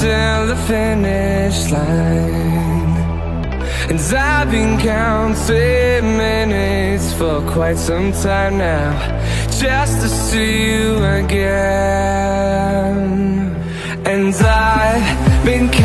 till the finish line. And I've been counting minutes for quite some time now, just to see you again. And I've been